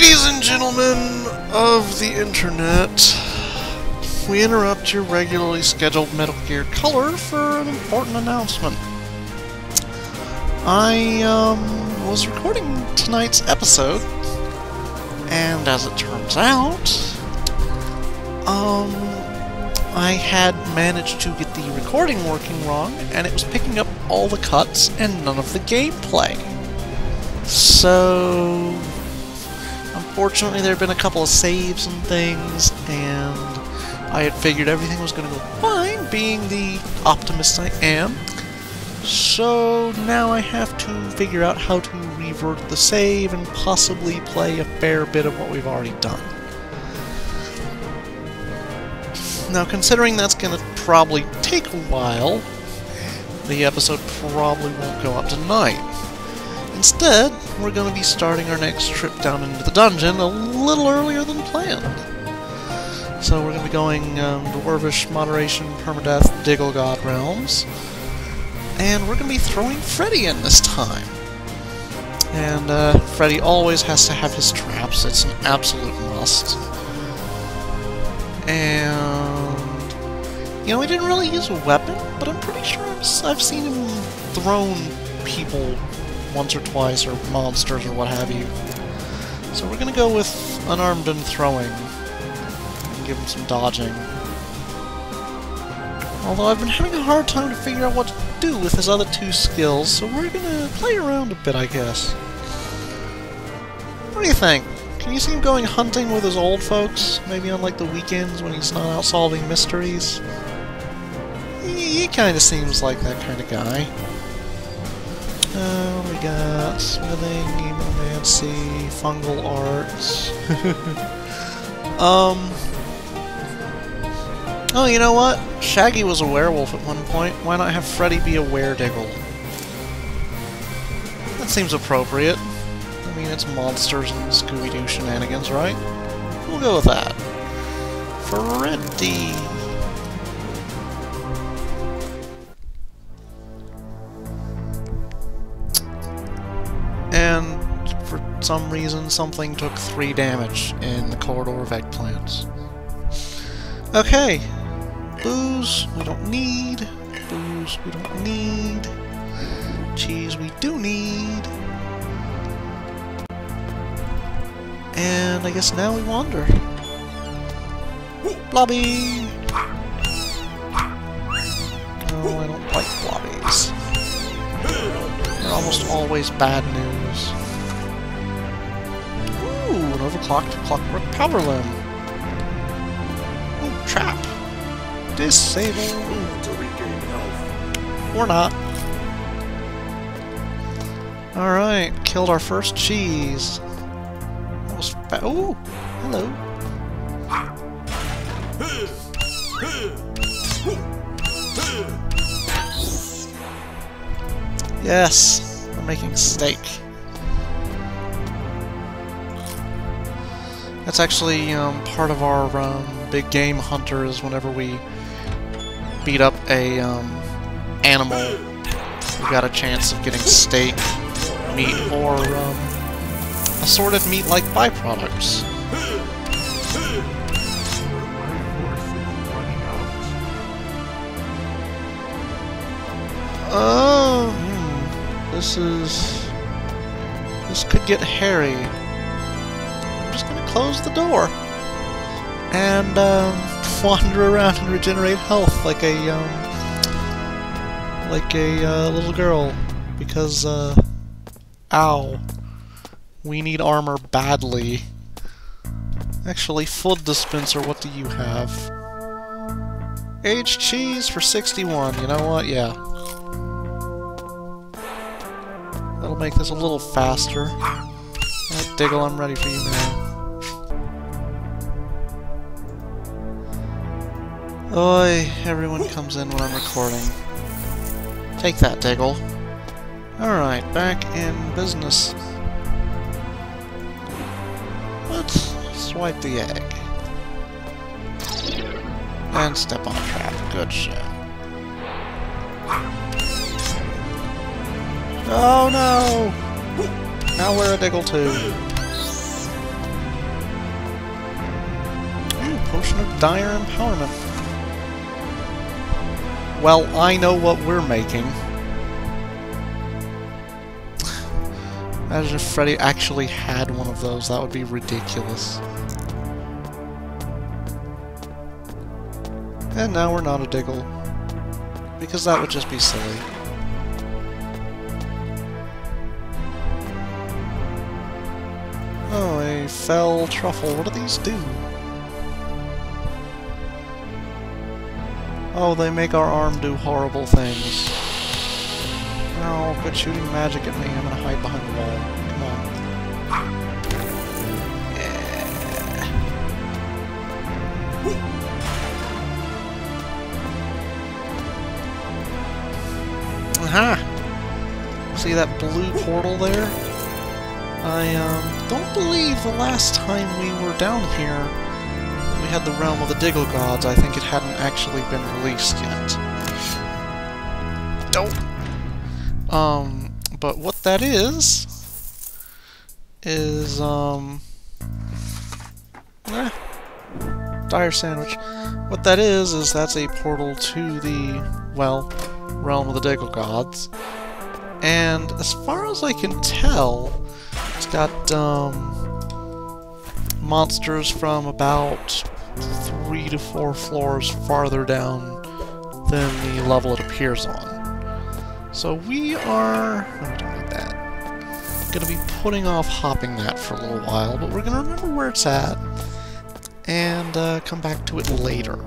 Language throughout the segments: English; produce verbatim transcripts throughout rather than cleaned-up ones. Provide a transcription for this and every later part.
Ladies and gentlemen of the internet, we interrupt your regularly scheduled Metal Gear Color for an important announcement. I um, was recording tonight's episode, and as it turns out, um, I had managed to get the recording working wrong, and it was picking up all the cuts and none of the gameplay. So unfortunately, there have been a couple of saves and things, and I had figured everything was going to go fine, being the optimist I am. So now I have to figure out how to revert the save and possibly play a fair bit of what we've already done. Now, considering that's going to probably take a while, the episode probably won't go up tonight. Instead, we're going to be starting our next trip down into the dungeon a little earlier than planned. So we're going to be going um, Dwarvish, Moderation, Permadeath, Diggle God Realms, and we're going to be throwing Freddie in this time. And uh, Freddie always has to have his traps, it's an absolute must. And, you know, he didn't really use a weapon, but I'm pretty sure I've seen him thrown people once or twice, or monsters, or what have you. So we're going to go with unarmed and throwing, and give him some dodging. Although I've been having a hard time to figure out what to do with his other two skills, so we're going to play around a bit, I guess. What do you think? Can you see him going hunting with his old folks? Maybe on, like, the weekends when he's not out solving mysteries? He, he kind of seems like that kind of guy. Uh, we got smithing, emomancy, fungal arts. um. Oh, you know what? Shaggy was a werewolf at one point. Why not have Freddie be a weredigle? That seems appropriate. I mean, it's monsters and Scooby-Doo shenanigans, right? We'll go with that. Freddie. And for some reason, something took three damage in the corridor of eggplants. Okay. Booze, we don't need. Booze, we don't need. Cheese, we do need. And I guess now we wander. Blobby! No, I don't like blobbies. They're almost always bad news. Ooh, an overclocked clockwork power limb. Ooh, trap. Disable. Move to regain health. Or not. Alright, killed our first cheese. That was fa- ooh! Hello. Yes! We're making steak. That's actually um, part of our um, big game hunter, is whenever we beat up a um, animal, we got a chance of getting steak, meat, or um, assorted meat-like byproducts. Oh, hmm. this is this could get hairy. Close the door and um, wander around and regenerate health like a um, like a uh, little girl, because uh, ow, we need armor badly. Actually, food dispenser, what do you have? Aged cheese for sixty-one. You know what? Yeah, that'll make this a little faster. Right, Diggle, I'm ready for you now. Boy, everyone comes in when I'm recording. Take that, Diggle. Alright, back in business. Let's swipe the egg. And step on the trap. Good shit. Oh no! Now we're a Diggle too. Potion of Dire Empowerment. Well, I know what we're making. Imagine if Freddie actually had one of those. That would be ridiculous. And now we're not a Diggle. Because that would just be silly. Oh, a fell truffle. What do these do? Oh, they make our arm do horrible things. No, quit shooting magic at me. I'm gonna hide behind the wall. Come on. Yeah. Whee! Aha! See that blue portal there? I um, don't believe the last time we were down here we had the Realm of the Diggle Gods. I think it hadn't actually been released yet. Dope! Um, but what that is... is, um... Eh, dire sandwich. What that is, is that's a portal to the, well... Realm of the Diggle Gods, and as far as I can tell, it's got um, monsters from about three to four floors farther down than the level it appears on. So we are... no, we don't need that. I'm going to be putting off hopping that for a little while, but we're going to remember where it's at and uh, come back to it later.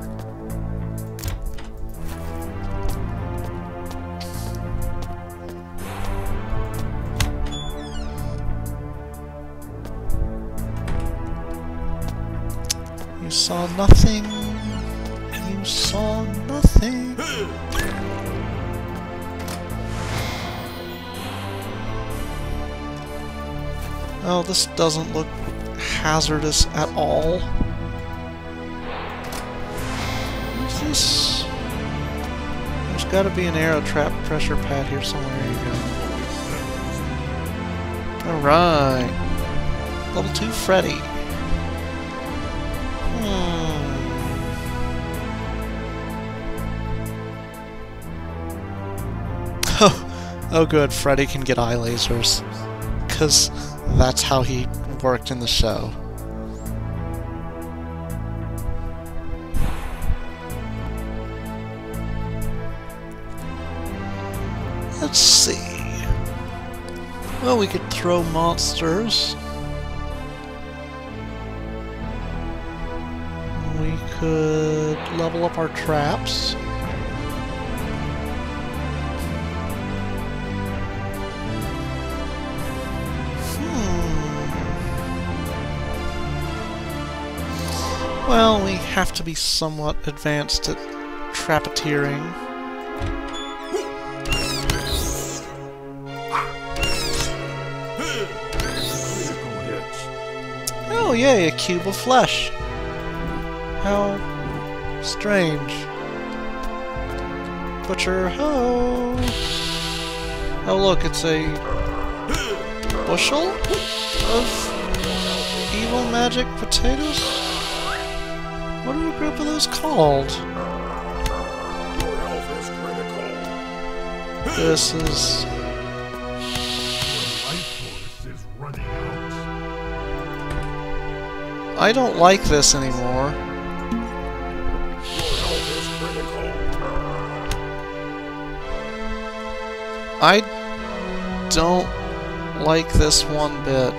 You saw nothing. You saw nothing. Oh, this doesn't look hazardous at all. What's this? There's got to be an arrow trap pressure pad here somewhere. There you go. All right, level two, Freddie. Oh, oh good, Freddie can get eye lasers. Because that's how he worked in the show. Let's see. Well, we could throw monsters. We could level up our traps. Hmm. Well, we have to be somewhat advanced at trapeteering. Oh yay, a cube of flesh! How strange. Butcher ho! Oh look, it's a bushel of evil magic potatoes? What are a group of those called? Your health is critical. This is... I don't like this anymore. I don't like this one bit.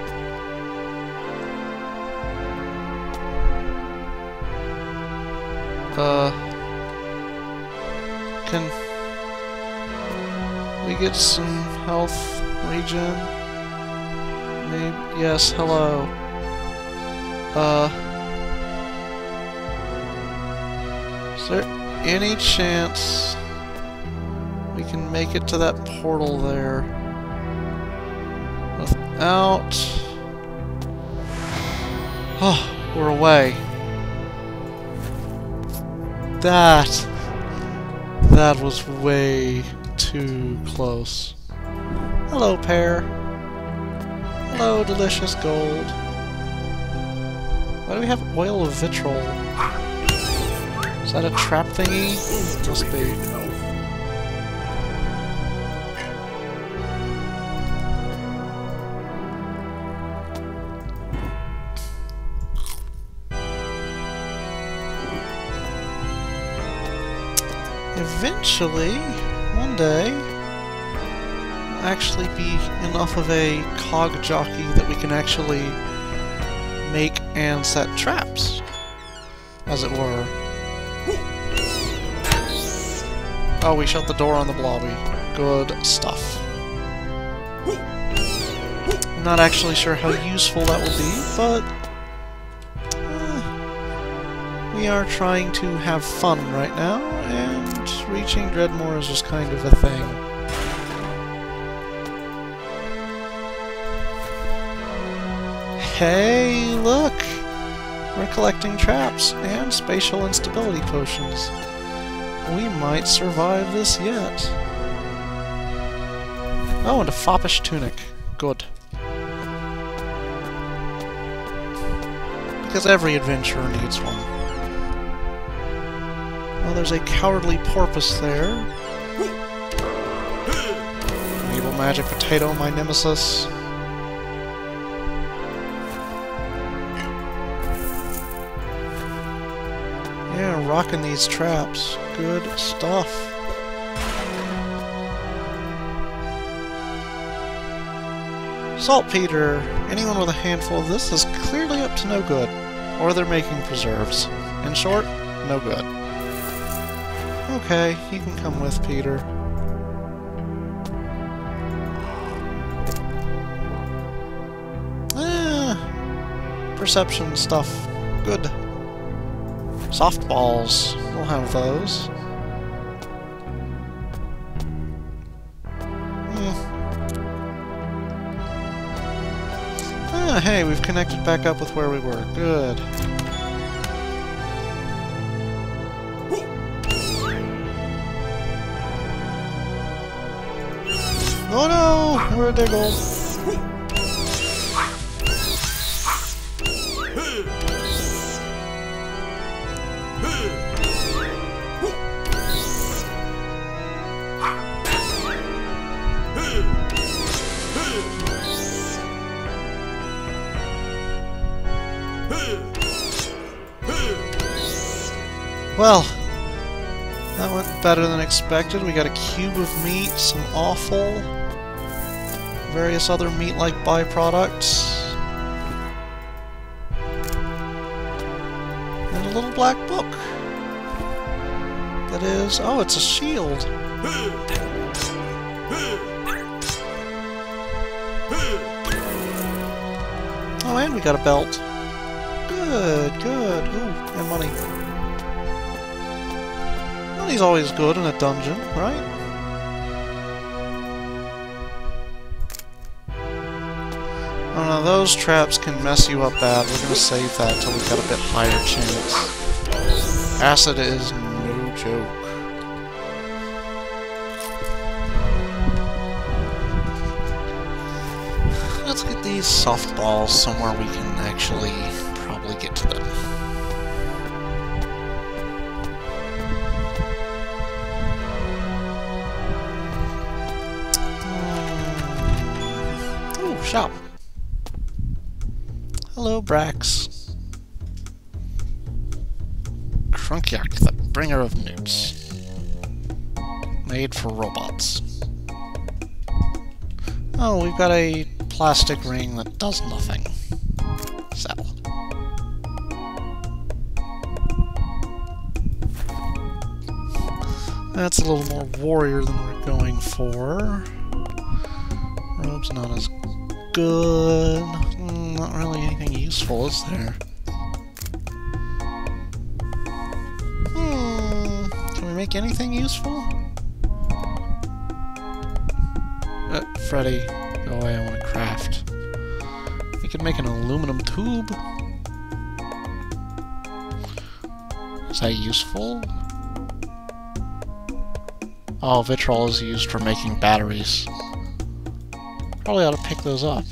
Uh... Can... we get some health regen? Maybe... yes, hello. Uh... Is there any chance... we can make it to that portal there without... oh, we're away. That... that was way too close. Hello, pear. Hello, delicious gold. Why do we have oil of vitriol? Is that a trap thingy? Must be. Eventually, one day, we'll actually be enough of a cog jockey that we can actually make and set traps, as it were. Oh, we shut the door on the blobby. Good stuff. I'm not actually sure how useful that will be, but uh, we are trying to have fun right now, and reaching Dreadmore is just kind of a thing. Hey, look! We're collecting traps and spatial instability potions. We might survive this yet. Oh, and a foppish tunic. Good. Because every adventurer needs one. Well, there's a cowardly porpoise there. An evil magic potato, my nemesis. Yeah, rocking these traps. Good stuff. Saltpeter! Anyone with a handful of this is clearly up to no good. Or they're making preserves. In short, no good. Okay, you can come with, Peter. Ah, perception stuff. Good. Softballs. We'll have those. Hmm. Ah, hey, we've connected back up with where we were. Good. Oh no! We're a diggle. Well, that went better than expected. We got a cube of meat, some offal, various other meat-like byproducts, and a little black book. That is... oh, it's a shield! Oh, and we got a belt. Good, good. Ooh, and money. Money's always good in a dungeon, right? Oh no, those traps can mess you up bad. We're gonna save that till we've got a bit higher chance. Acid is no joke. Let's get these softballs somewhere we can actually probably get to them. Shop. Hello, Brax. Krunkyak, the bringer of news. Made for robots. Oh, we've got a plastic ring that does nothing. Sell. That's a little more warrior than we're going for. Robe's not as good. Good. Mm, not really anything useful, is there? Hmm. Can we make anything useful? Uh, Freddie, go away, I want to craft. We could make an aluminum tube. Is that useful? Oh, vitriol is used for making batteries. Probably ought to pick those up.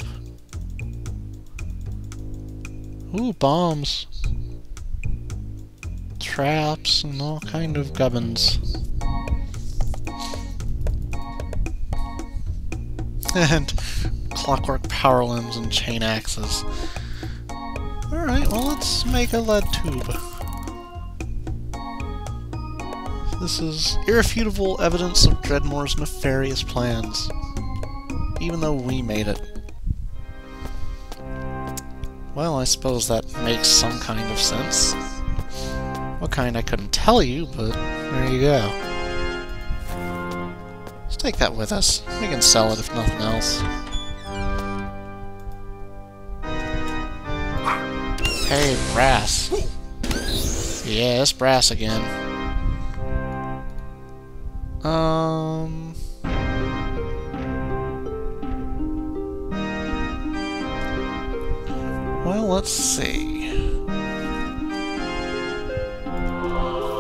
Ooh, bombs. traps and all kind of gubbins. And clockwork power limbs and chain axes. Alright, well let's make a lead tube. This is irrefutable evidence of Dreadmore's nefarious plans. Even though we made it. Well, I suppose that makes some kind of sense. What kind, I couldn't tell you, but there you go. Let's take that with us. We can sell it if nothing else. Hey, brass. Yeah, it's brass again. Um... Well, let's see.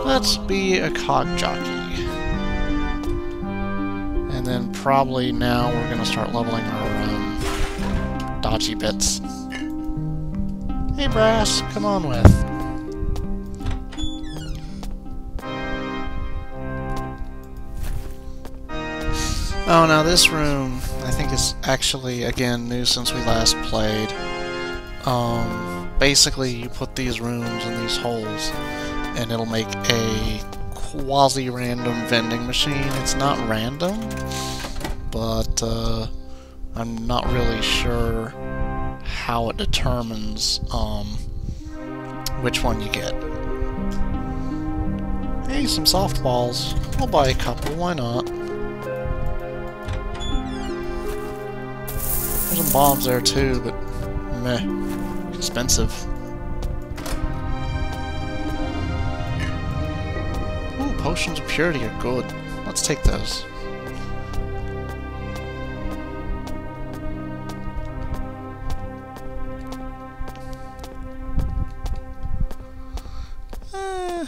Let's be a cog jockey. And then probably now we're gonna start leveling our um, dodgy bits. Hey brass, come on with. Oh, now this room I think is actually, again, new since we last played. Um, basically you put these rooms in these holes and it'll make a quasi-random vending machine. It's not random, but uh, I'm not really sure how it determines um, which one you get. Hey, some softballs. I'll buy a couple, why not? There's some bombs there too, but meh. Expensive. Ooh, potions of purity are good. Let's take those. Eh,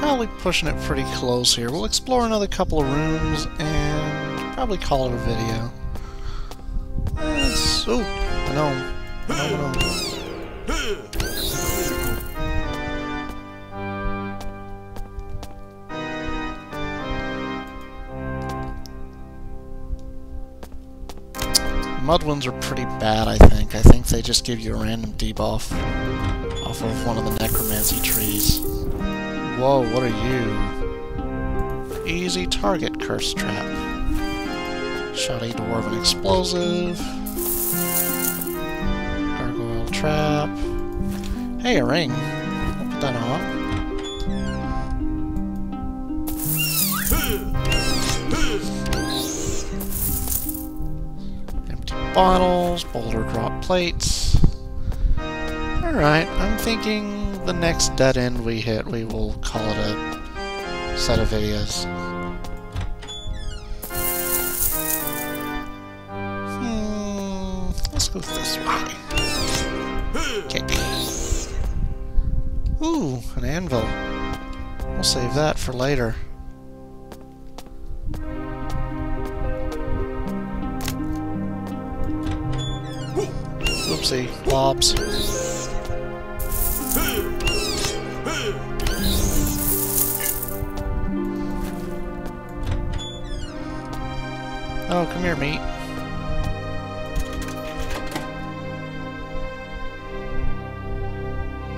probably pushing it pretty close here. We'll explore another couple of rooms and probably call it a video. Let's, ooh, a gnome. A gnome, a gnome. Mud ones are pretty bad, I think. I think they just give you a random debuff off of one of the necromancy trees. Whoa, what are you? Easy target, curse trap. Shot a dwarven explosive. Gargoyle trap. Hey, a ring. I'll put that on. Empty bottles, boulder drop plates. Alright, I'm thinking the next dead end we hit, we will call it a set of videos. Hmm, let's go this way. Okay. Ooh, an anvil. We'll save that for later. Oopsie, blobs. Oh, come here, meat.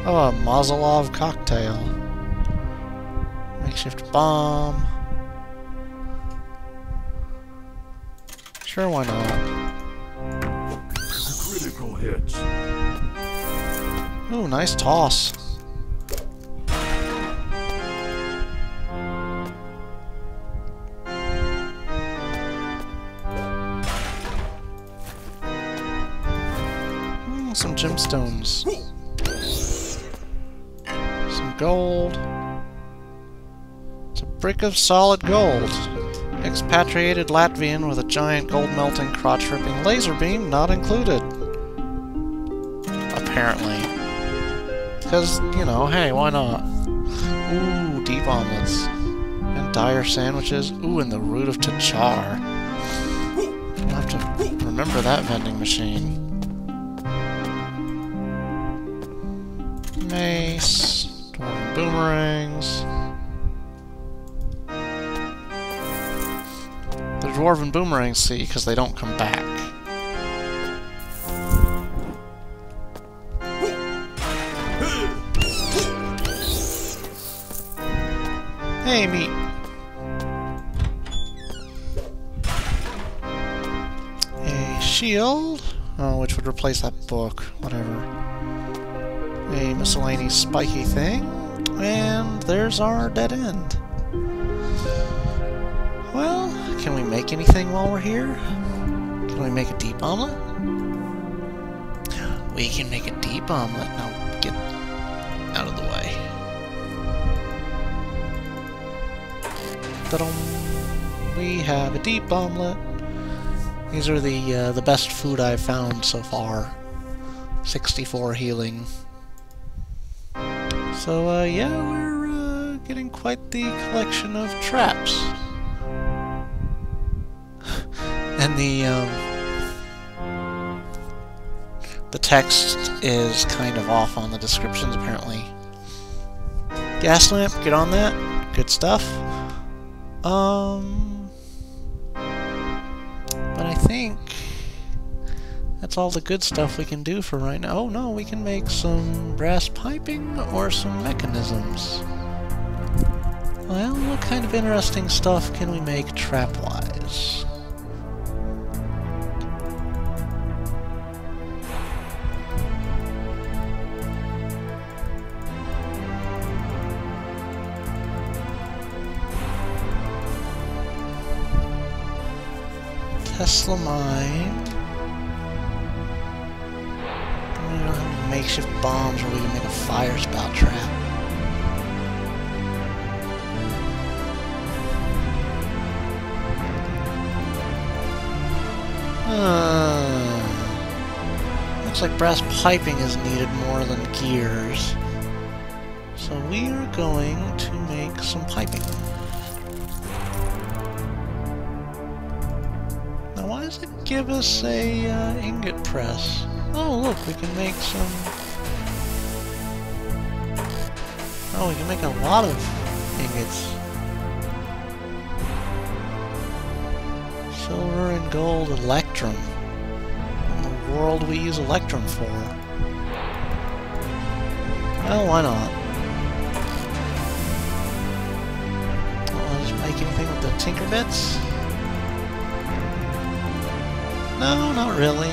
Oh, a Mazelov cocktail. Makeshift bomb. Sure, why not? Critical hits. Ooh, nice toss. Mm, some gemstones. Gold. It's a brick of solid gold. Expatriated Latvian with a giant gold-melting, crotch-ripping laser beam not included. Apparently. Because, you know, hey, why not? Ooh, deep omelets. And dire sandwiches. Ooh, and the root of Tachar. I'll have to remember that vending machine. Mace. boomerangs. The dwarven boomerangs see, because they don't come back. Hey, meat. A shield, oh, which would replace that book, whatever. A miscellaneous spiky thing, and there's our dead end. Well, can we make anything while we're here? Can we make a deep omelet? We can make a deep omelet. Now get out of the way. We have a deep omelet. These are the uh, the best food I've found so far. sixty-four healing. So uh, yeah, we're uh, getting quite the collection of traps. And the um, the text is kind of off on the descriptions apparently. Gas lamp, get on that. Good stuff. Um, but I think that's all the good stuff we can do for right now. Oh no, we can make some brass piping or some mechanisms. Well, what kind of interesting stuff can we make trap-wise? Tesla mine. We don't have any makeshift bombs where we can make a fire spout trap. Uh, looks like brass piping is needed more than gears. So we are going to make some piping. Does it give us a uh, ingot press? Oh look, we can make some... Oh, we can make a lot of ingots. Silver and gold electrum. In the world we use electrum for. Well, why not? I'll just make anything with the tinker bits. No, not really.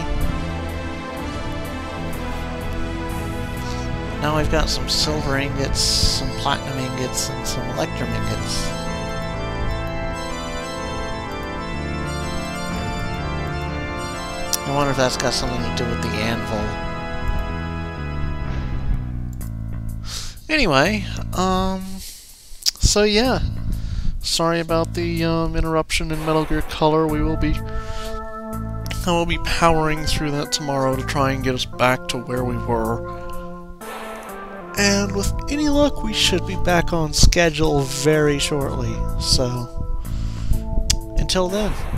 Now we've got some silver ingots, some platinum ingots, and some electrum ingots. I wonder if that's got something to do with the anvil. Anyway, um... so yeah. Sorry about the um, interruption in Metal Gear Color. We will be... I will be powering through that tomorrow to try and get us back to where we were. And with any luck, we should be back on schedule very shortly. So, until then.